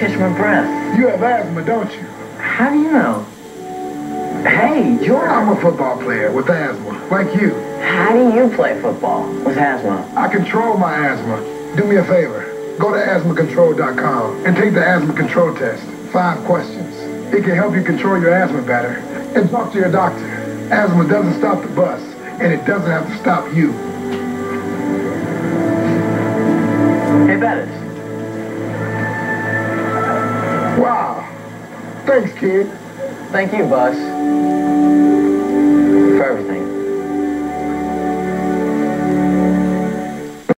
catch my breath. You have asthma, don't you? How do you know? Hey, George. I'm a football player with asthma, like you. How do you play football with asthma? I control my asthma. Do me a favor. Go to asthmacontrol.com and take the asthma control test. 5 questions. It can help you control your asthma better. And talk to your doctor. Asthma doesn't stop the bus, and it doesn't have to stop you. Hey, Bettis. Wow. Thanks, kid. Thank you, Bus.